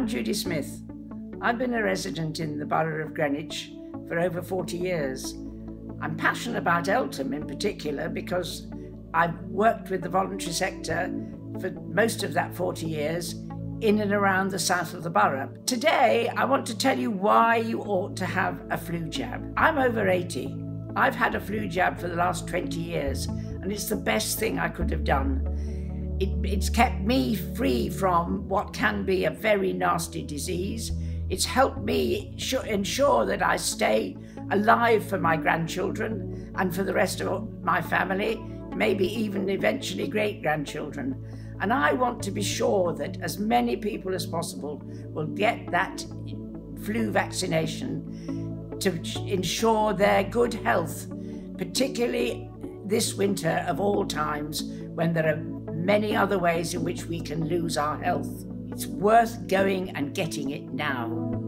I'm Judy Smith. I've been a resident in the borough of Greenwich for over 40 years. I'm passionate about Eltham in particular because I've worked with the voluntary sector for most of that 40 years in and around the south of the borough. Today, I want to tell you why you ought to have a flu jab. I'm over 80. I've had a flu jab for the last 20 years, and it's the best thing I could have done. It's kept me free from what can be a very nasty disease. It's helped me ensure that I stay alive for my grandchildren and for the rest of my family, maybe even eventually great-grandchildren. And I want to be sure that as many people as possible will get that flu vaccination to ensure their good health, particularly this winter of all times when there are many other ways in which we can lose our health. It's worth going and getting it now.